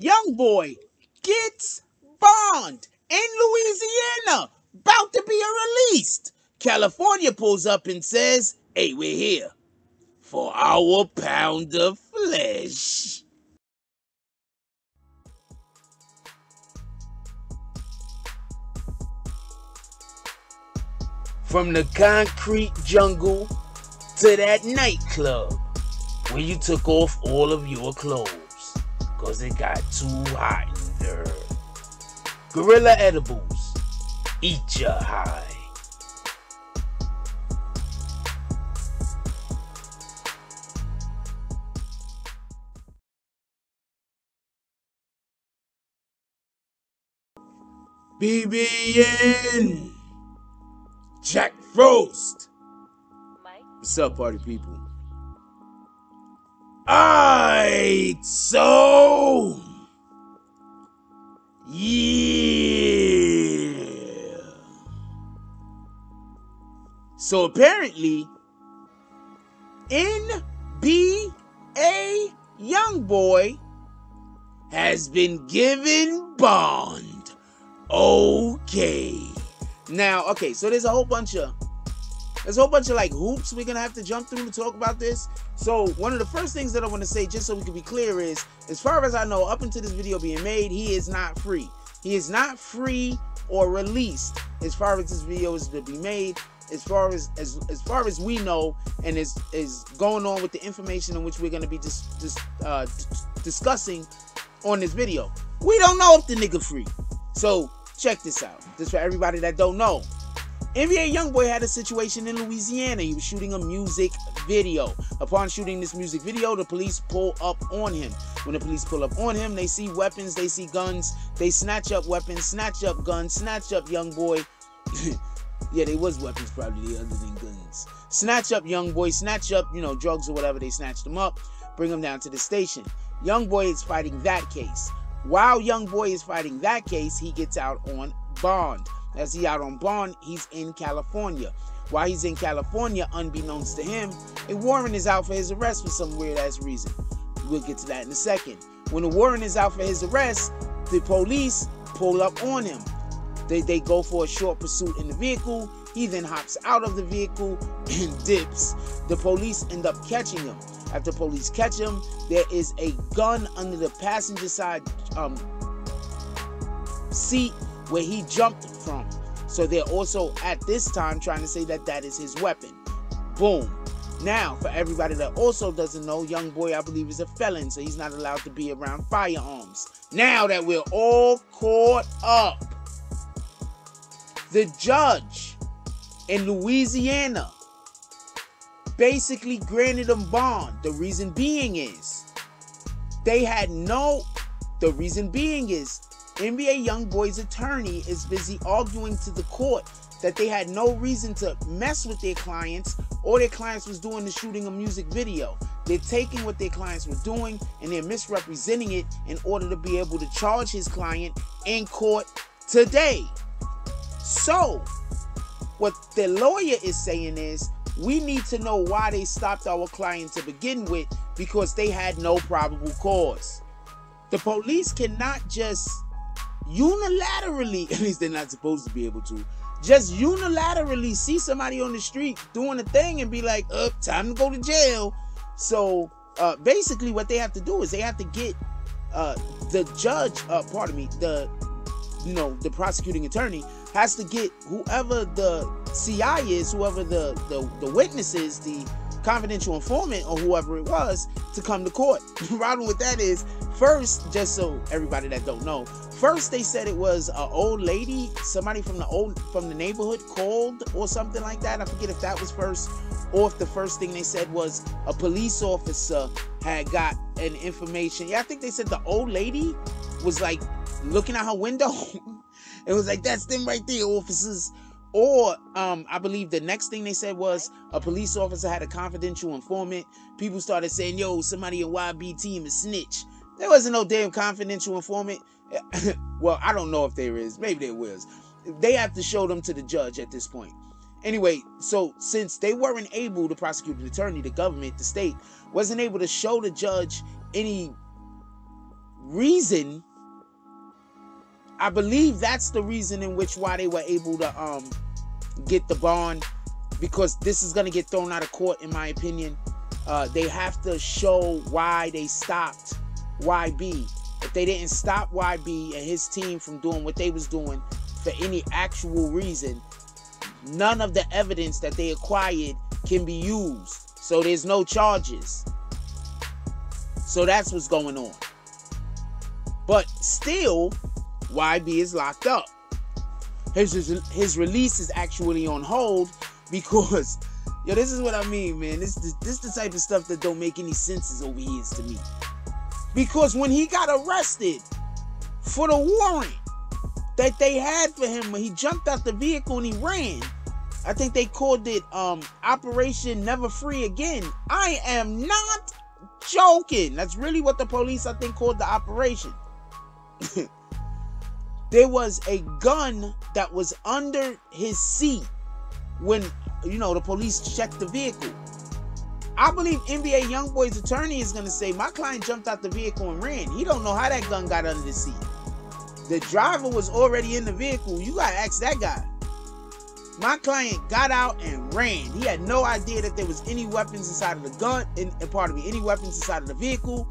Youngboy gets bond in Louisiana, about to be released. California pulls up and says, hey, we're here for our pound of flesh. From the concrete jungle to that nightclub where you took off all of your clothes because it got too hot in there. Gorilla edibles, eat ya high. BBN! Jack Frost! Mike? What's up, party people? Alright, so... yeah! So apparently, NBA Youngboy has been given bond. Okay, now, okay, so there's a whole bunch of like hoops we're gonna have to jump through to talk about this. So one of the first things that I want to say, just so we can be clear, is as far as I know, up until this video being made, he is not free. He is not free or released as far as this video is to be made, as far as we know, and is going on with the information in which we're gonna be discussing on this video. We don't know if the nigga free. So check this out. Just for everybody that don't know, NBA Youngboy had a situation in Louisiana. He was shooting a music video. Upon shooting this music video, the police pull up on him. When the police pull up on him, they see weapons, they see guns, they snatch up weapons, snatch up guns, snatch up Youngboy. Yeah, they was weapons probably other than guns. Snatch up Youngboy, snatch up, you know, drugs or whatever. They snatched him up, bring him down to the station. Youngboy is fighting that case. While Youngboy is fighting that case, he gets out on bond. As he out on bond, he's in California. While he's in California, unbeknownst to him, a warrant is out for his arrest for some weird-ass reason. We'll get to that in a second. When the warrant is out for his arrest, the police pull up on him. They go for a short pursuit in the vehicle. He then hops out of the vehicle and dips. The police end up catching him. After police catch him, there is a gun under the passenger side seat where he jumped from. So they're also at this time trying to say that that is his weapon. Boom. Now, for everybody that also doesn't know, Youngboy, I believe, is a felon, so he's not allowed to be around firearms. Now that we're all caught up, the judge in Louisiana basically granted him bond. The reason being is NBA Youngboy's attorney is busy arguing to the court that they had no reason to mess with their clients, or their clients was doing the shooting of music video. They're taking what their clients were doing and they're misrepresenting it in order to be able to charge his client in court today. So what the lawyer is saying is, we need to know why they stopped our client to begin with, because they had no probable cause. The police cannot just unilaterally, at least they're not supposed to be able to, just unilaterally see somebody on the street doing a thing and be like, time to go to jail. So basically what they have to do is they have to get the judge, the prosecuting attorney has to get whoever the CI is, whoever the witness is, the confidential informant or whoever it was, to come to court. The problem with that is, first, just so everybody that don't know, first they said it was an old lady, somebody from the neighborhood called or something like that. I forget if that was first, or if the first thing they said was a police officer had got an information. Yeah, I think they said the old lady was like looking out her window. It was like, that's them right there, officers. Or I believe the next thing they said was a police officer had a confidential informant. People started saying, yo, somebody in YB team is snitch. There wasn't no damn confidential informant. Well, I don't know if there is. Maybe there was. They have to show them to the judge at this point. Anyway, so since they weren't able, the prosecuting attorney, the government, the state, wasn't able to show the judge any reason, I believe that's the reason in which why they were able to get the bond, because this is going to get thrown out of court, in my opinion. They have to show why they stopped YB. If they didn't stop YB and his team from doing what they was doing for any actual reason, none of the evidence that they acquired can be used. So there's no charges. So that's what's going on. But still, YB is locked up. His release is actually on hold because, yo, this is what I mean, man. This the type of stuff that don't make any sense over here to me. Because when he got arrested for the warrant that they had for him when he jumped out the vehicle and he ran, I think they called it Operation Never Free Again. I am not joking. That's really what the police, I think, called the operation. There was a gun that was under his seat when, you know, the police checked the vehicle. I believe NBA Youngboy's attorney is going to say, my client jumped out the vehicle and ran. He don't know how that gun got under the seat. The driver was already in the vehicle. You got to ask that guy. My client got out and ran. He had no idea that there was any weapons inside of the gun, any weapons inside of the vehicle.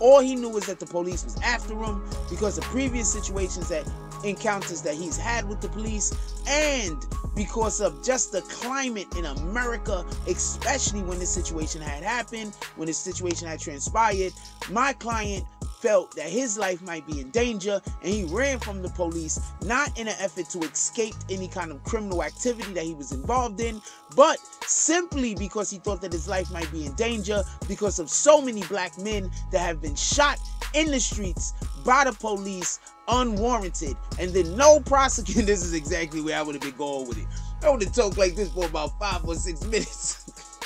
All he knew was that the police was after him because of previous situations that encounters that he's had with the police, and because of just the climate in America, especially when this situation had happened, when this situation had transpired, my client felt that his life might be in danger, and he ran from the police, not in an effort to escape any kind of criminal activity that he was involved in, but simply because he thought that his life might be in danger because of so many black men that have been shot in the streets by the police unwarranted, and then no prosecutor. This is exactly where I would have been going with it. I would have talked like this for about 5 or 6 minutes.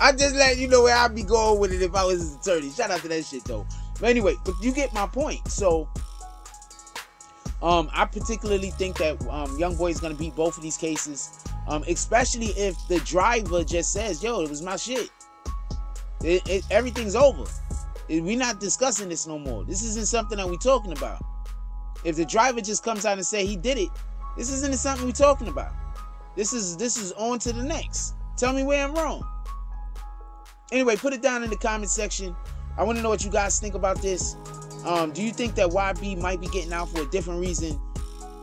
I just let you know where I'd be going with it if I was his attorney. Shout out to that shit though. But anyway, but you get my point. So I particularly think that Youngboy is gonna beat both of these cases, especially if the driver just says, yo, it was my shit, everything's over, we're not discussing this no more, this isn't something that we're talking about. If the driver just comes out and say he did it, this isn't something we're talking about, this is on to the next. Tell me where I'm wrong. Anyway, put it down in the comment section. I want to know what you guys think about this. Do you think that YB might be getting out for a different reason?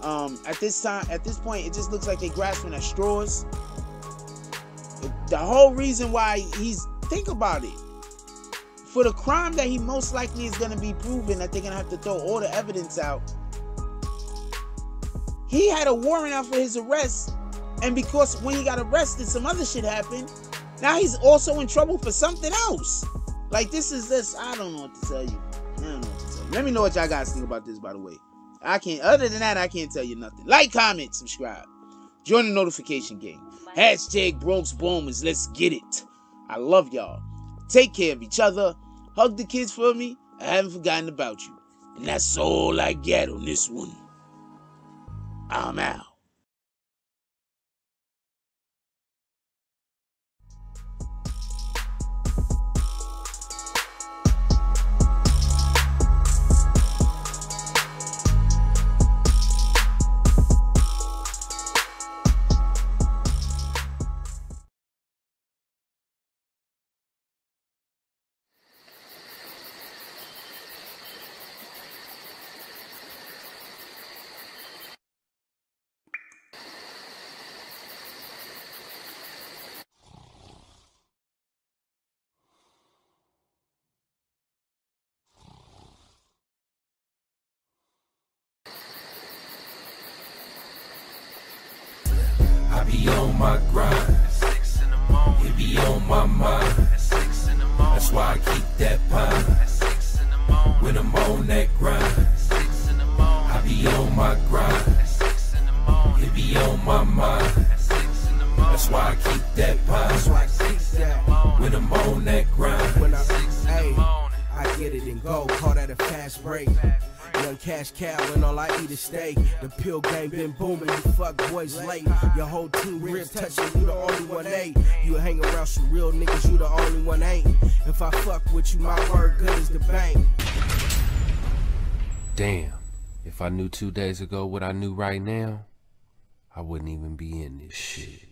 At this point, it just looks like they're grasping at straws. The whole reason why he's, think about it, for the crime that he most likely is going to be proven, that they're going to have to throw all the evidence out. He had a warrant out for his arrest, and because when he got arrested, some other shit happened. Now he's also in trouble for something else. Like, this. I don't know what to tell you. I don't know what to tell you. Let me know what y'all guys think about this, by the way. Other than that, I can't tell you nothing. Like, comment, subscribe. Join the notification gang. Hashtag Bronx Bombers. Let's get it. I love y'all. Take care of each other. Hug the kids for me. I haven't forgotten about you. And that's all I get on this one. I'm out. Be on my grind, it be on my mind, that's why I keep that pine, when I'm on that grind, I be on my grind, it be on my mind, that's why I keep that pine, when I'm on that grind, when I'm 6 in the morning. I get it and go, call that a fast break. Young Cash Cow and all I eat is steak. The pill game been booming, you fuck boys late. Your whole team ribs touching, you the only one ain't. You hang around some real niggas, you the only one ain't. If I fuck with you, my word good as the bank. Damn, if I knew 2 days ago what I knew right now, I wouldn't even be in this shit.